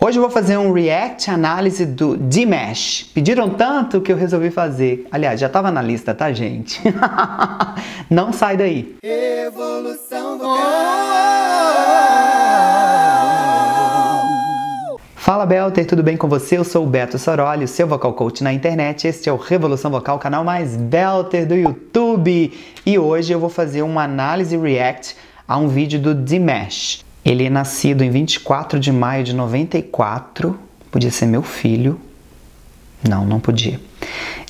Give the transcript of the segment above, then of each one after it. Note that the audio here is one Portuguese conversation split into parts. Hoje eu vou fazer um react análise do Dimash. Pediram tanto que eu resolvi fazer. Aliás, já tava na lista, tá, gente? Não sai daí. Revolução Vocal. Fala, Belter, tudo bem com você? Eu sou o Beto Sorolli, o seu vocal coach na internet. Este é o Revolução Vocal, o canal mais Belter do YouTube. E hoje eu vou fazer uma análise react a um vídeo do Dimash. Ele é nascido em 24 de maio de 94, podia ser meu filho, não podia,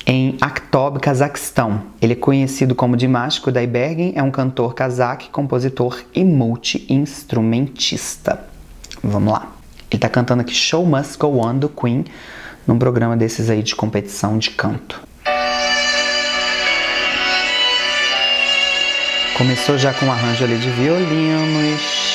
em Aktob, Cazaquistão. Ele é conhecido como Dimash Kudai Bergen, é um cantor cazaque, compositor e multi-instrumentista. Vamos lá. Ele tá cantando aqui Show Must Go On do Queen, num programa desses aí de competição de canto. Começou já com um arranjo ali de violinos.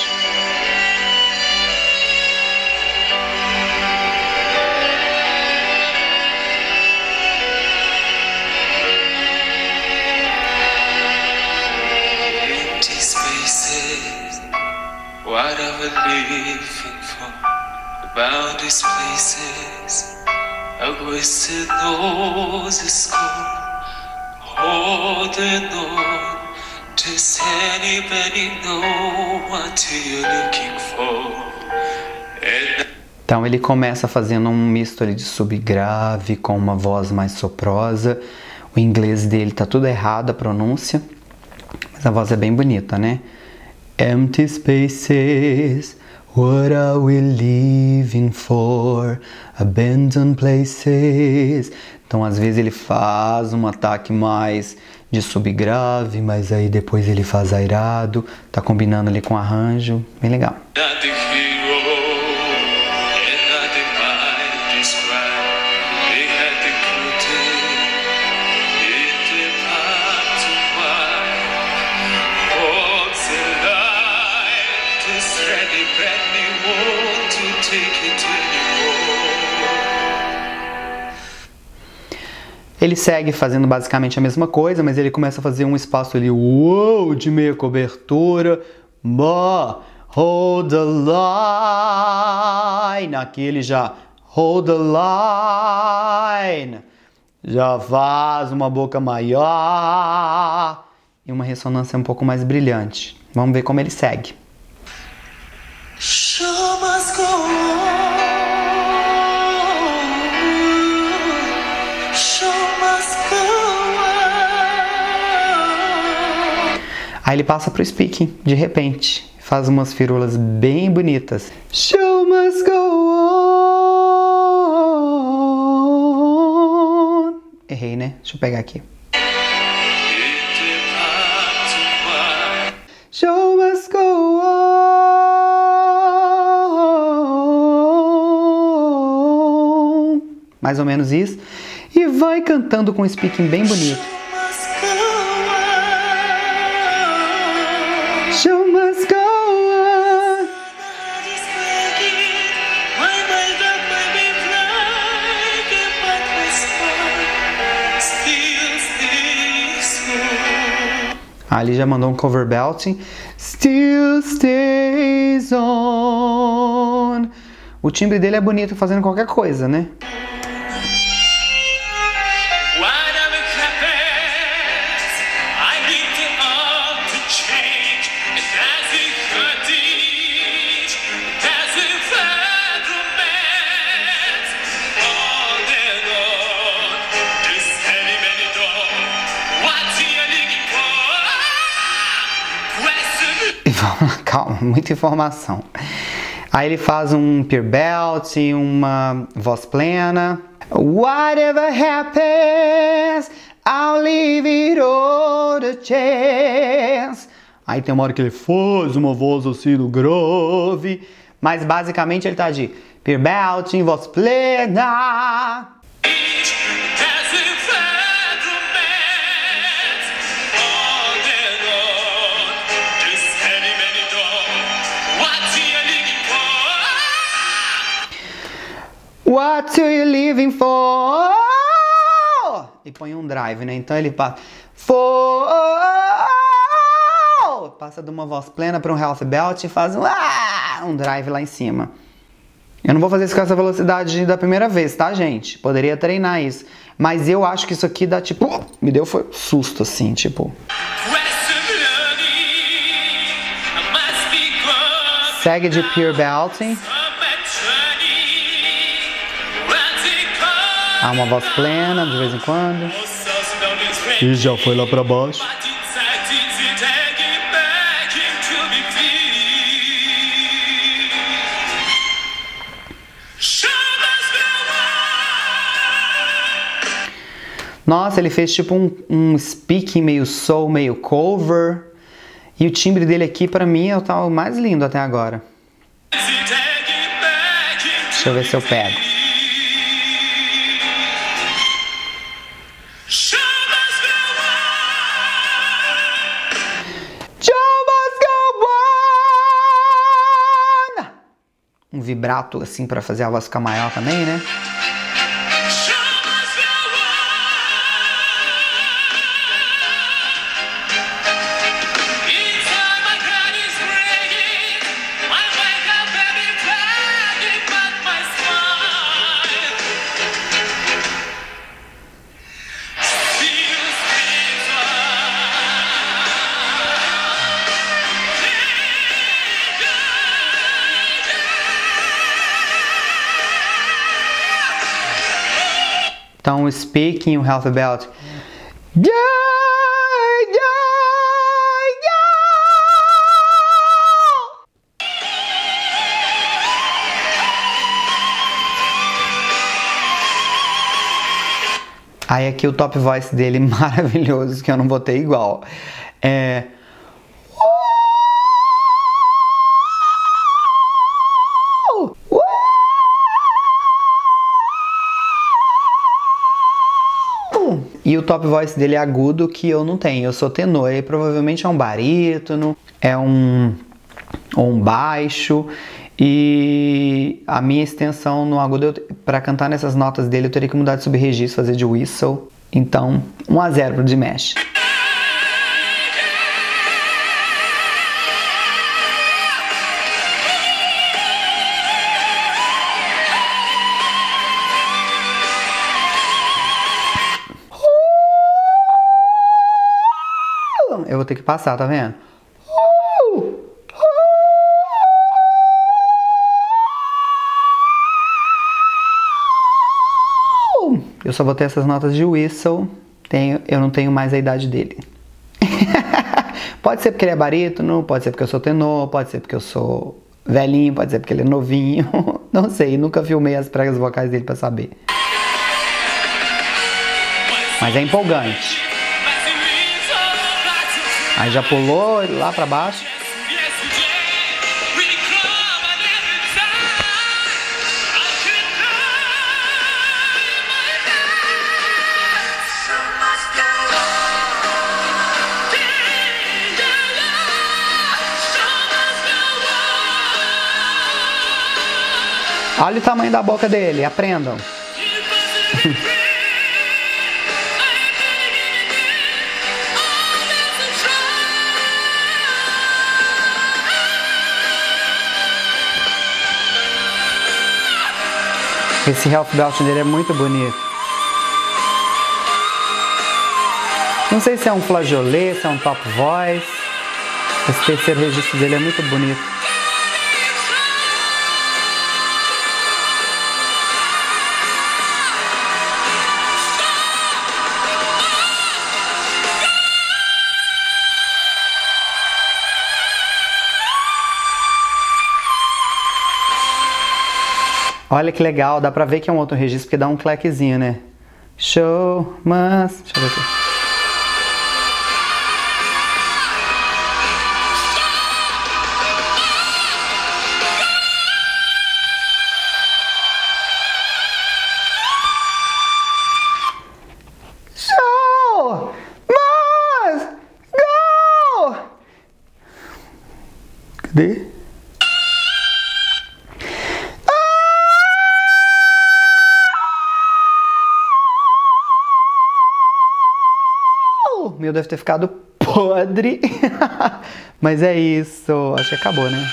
Does anybody know what you're looking for? Então ele começa fazendo um misto ali de subgrave com uma voz mais soprosa. O inglês dele tá tudo errado, a pronúncia, mas a voz é bem bonita, né? Empty spaces, what are we living for? Abandoned places. Então às vezes ele faz um ataque mais de subgrave, mas aí depois ele faz airado, tá combinando ali com arranjo, bem legal. Ele segue fazendo basicamente a mesma coisa, mas ele começa a fazer um espaço ali, uou, de meia cobertura. Hold the line. Aqui ele já hold the line. Já faz uma boca maior e uma ressonância um pouco mais brilhante. Vamos ver como ele segue. Show must go on. Aí ele passa pro speaking, de repente, faz umas firulas bem bonitas. Show must go on. Errei, né? Deixa eu pegar aqui. Show must go on. Mais ou menos isso. E vai cantando com um speaking bem bonito. Show must go on. Ah, ele já mandou um cover belting. Still stays on. O timbre dele é bonito fazendo qualquer coisa, né? Calma, muita informação. Aí ele faz um peer belt, uma voz plena. Whatever happens, I'll leave it all the chance. Aí tem uma hora que ele faz uma voz assim no grove, mas basicamente ele tá de peer belt, voz plena. What are you living for? E põe um drive, né? Então ele passa. For. Passa de uma voz plena para um half belt e faz um drive lá em cima. Eu não vou fazer isso com essa velocidade da primeira vez, tá, gente? Poderia treinar isso. Mas eu acho que isso aqui dá, tipo... Me deu foi susto, assim, tipo... Segue de pure belting. Há uma voz plena, de vez em quando. E já foi lá pra baixo. Nossa, ele fez tipo um speaking meio soul, meio cover. E o timbre dele aqui, pra mim, é o tal mais lindo até agora. Deixa eu ver se eu pego. Show Must Go On! Um vibrato, assim, pra fazer a voz ficar maior também, né? Então, o speaking, o health belt. Aí aqui o top voice dele maravilhoso, que eu não botei igual. É... E o top voice dele é agudo, que eu não tenho. Eu sou tenor, ele provavelmente é um barítono, é um baixo. E a minha extensão no agudo, para cantar nessas notas dele, eu teria que mudar de subregistro, fazer de whistle. Então, 1-0 pro Dimash. Eu vou ter que passar, tá vendo? Eu só botei essas notas de whistle. Eu não tenho mais a idade dele. Pode ser porque ele é barítono, pode ser porque eu sou tenor, pode ser porque eu sou velhinho, pode ser porque ele é novinho. Não sei, nunca filmei as pregas vocais dele pra saber. Mas é empolgante. Aí já pulou lá pra baixo. Olha o tamanho da boca dele, aprendam. Esse health belt dele é muito bonito. Não sei se é um flageolet, se é um top voice. Esse terceiro registro dele é muito bonito. Olha que legal, dá pra ver que é um outro registro, porque dá um claquezinho, né? Show Must... Deixa eu ver aqui. Show Must Go! Cadê? Meu, deve ter ficado podre. Mas é isso. Acho que acabou, né?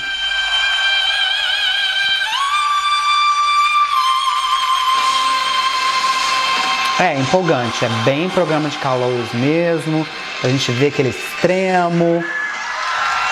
É empolgante, é bem programa de calouros mesmo, a gente vê aquele extremo.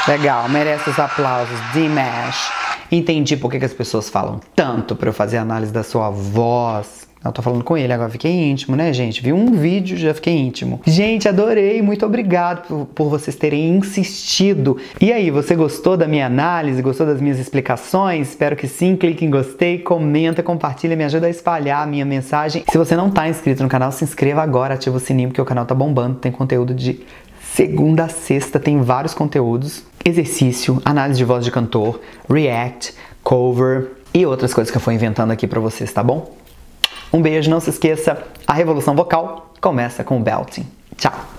Legal, merece os aplausos, Dimash. Entendi por que as pessoas falam tanto pra eu fazer análise da sua voz. Eu tô falando com ele, agora fiquei íntimo, né, gente? Vi um vídeo, já fiquei íntimo. Gente, adorei, muito obrigado por vocês terem insistido. E aí, você gostou da minha análise? Gostou das minhas explicações? Espero que sim, clique em gostei, comenta, compartilha, me ajuda a espalhar a minha mensagem. Se você não tá inscrito no canal, se inscreva agora, ativa o sininho, porque o canal tá bombando, tem conteúdo de segunda a sexta, tem vários conteúdos. Exercício, análise de voz de cantor, react, cover e outras coisas que eu for inventando aqui pra vocês, tá bom? Um beijo, não se esqueça, a Revolução Vocal começa com o belting. Tchau!